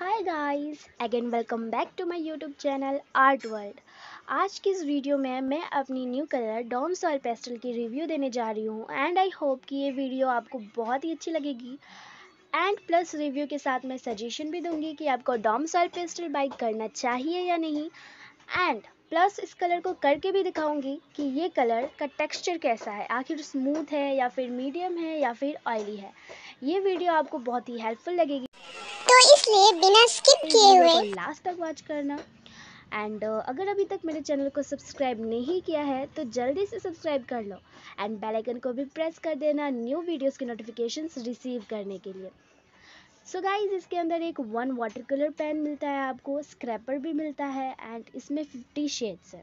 Hi guys, again welcome back to my YouTube channel art world. आज की इस video में मैं अपनी new colour Doms oil pastel की रिव्यू देने जा रही हूँ एंड आई होप कि ये वीडियो आपको बहुत ही अच्छी लगेगी। एंड प्लस रिव्यू के साथ मैं सजेशन भी दूंगी कि आपको डॉम्स ऑयल पेस्टल बाय करना चाहिए या नहीं, एंड प्लस इस कलर को करके भी दिखाऊंगी कि ये कलर का टेक्सचर कैसा है, आखिर स्मूथ है या फिर मीडियम है या फिर ऑयली है। ये वीडियो आपको बहुत ही हेल्पफुल लगेगी, तो इसलिए बिना स्किप किए हुए लास्ट तक वॉच करना। एंड अगर अभी तक मेरे चैनल को सब्सक्राइब नहीं किया है तो जल्दी से सब्सक्राइब कर लो एंड बेल आइकन को भी प्रेस कर देना न्यू वीडियोस की नोटिफिकेशंस रिसीव करने के लिए। सो गाइज, इसके अंदर एक 1 वाटर कलर पेन मिलता है, आपको स्क्रैपर भी मिलता है एंड इसमें 50 शेड्स है।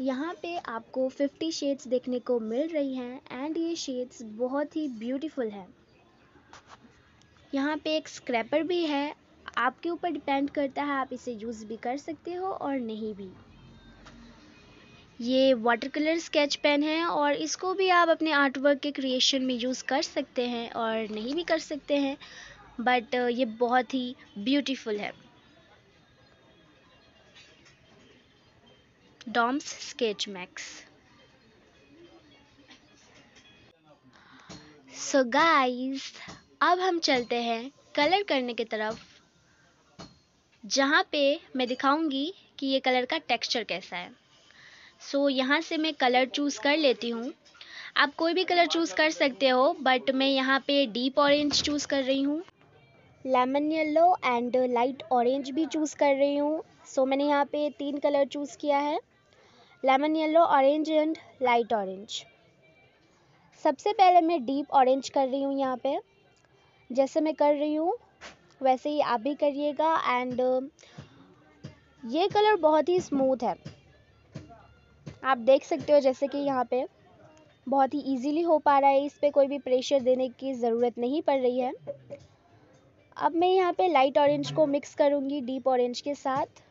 यहाँ पे आपको 50 शेड्स देखने को मिल रही हैं एंड ये शेड्स बहुत ही ब्यूटीफुल हैं। यहाँ पे एक स्क्रैपर भी है, आपके ऊपर डिपेंड करता है आप इसे यूज़ भी कर सकते हो और नहीं भी। ये वाटर कलर स्केच पेन है और इसको भी आप अपने आर्ट वर्क के क्रिएशन में यूज़ कर सकते हैं और नहीं भी कर सकते हैं, बट ये बहुत ही ब्यूटीफुल है। Doms sketch max. So guys, अब हम चलते हैं कलर करने की तरफ, जहाँ पे मैं दिखाऊंगी कि ये कलर का टेक्सचर कैसा है। सो यहाँ से मैं कलर चूज़ कर लेती हूँ। आप कोई भी कलर चूज़ कर सकते हो, बट मैं यहाँ पे डीप ऑरेंज चूज़ कर रही हूँ, lemon yellow and light orange भी चूज़ कर रही हूँ। सो मैंने यहाँ पे 3 कलर चूज़ किया है, lemon yellow, orange and light orange. सबसे पहले मैं डीप ऑरेंज कर रही हूँ। यहाँ पे जैसे मैं कर रही हूँ वैसे ही आप भी करिएगा। एंड ये कलर बहुत ही स्मूथ है, आप देख सकते हो जैसे कि यहाँ पे बहुत ही इजीली हो पा रहा है, इस पे कोई भी प्रेशर देने की ज़रूरत नहीं पड़ रही है। अब मैं यहाँ पे लाइट ऑरेंज को मिक्स करूँगी डीप ऑरेंज के साथ।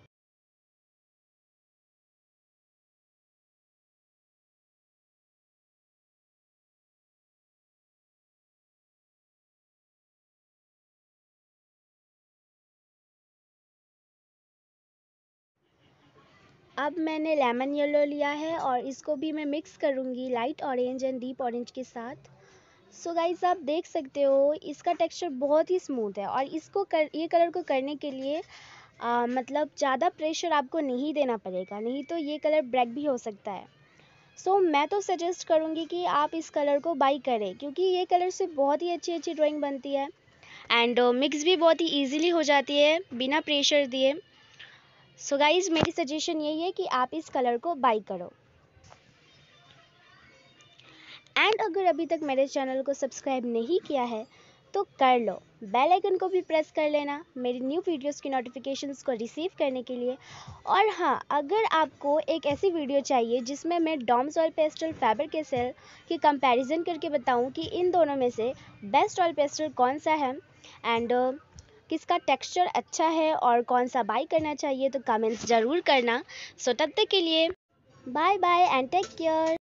अब मैंने लेमन येलो लिया है और इसको भी मैं मिक्स करूँगी light orange and deep orange के साथ। सो गाइस, आप देख सकते हो इसका टेक्सचर बहुत ही स्मूथ है और इसको ये कलर को करने के लिए मतलब ज़्यादा प्रेशर आपको नहीं देना पड़ेगा, नहीं तो ये कलर ब्लैक भी हो सकता है। सो मैं तो सजेस्ट करूँगी कि आप इस कलर को बाय करें, क्योंकि ये कलर से बहुत ही अच्छी ड्राइंग बनती है एंड मिक्स भी बहुत ही ईजिली हो जाती है बिना प्रेशर दिए। सो गाइज, मेरी सजेशन यही है कि आप इस कलर को बाय करो। एंड अगर अभी तक मेरे चैनल को सब्सक्राइब नहीं किया है तो कर लो, बेल आइकन को भी प्रेस कर लेना मेरी न्यू वीडियोस की नोटिफिकेशंस को रिसीव करने के लिए। और हाँ, अगर आपको एक ऐसी वीडियो चाहिए जिसमें मैं Doms oil pastel Faber Castell की कंपैरिजन करके बताऊं कि इन दोनों में से बेस्ट ऑयल पेस्टल कौन सा है एंड किसका टेक्सचर अच्छा है और कौन सा बाय करना चाहिए, तो कमेंट्स ज़रूर करना। सो तब तक के लिए bye bye and take care.